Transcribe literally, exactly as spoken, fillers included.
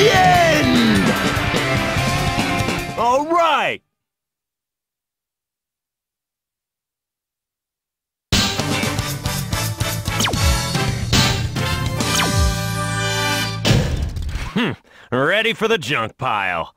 the end! All right! Hmm, ready for the junk pile.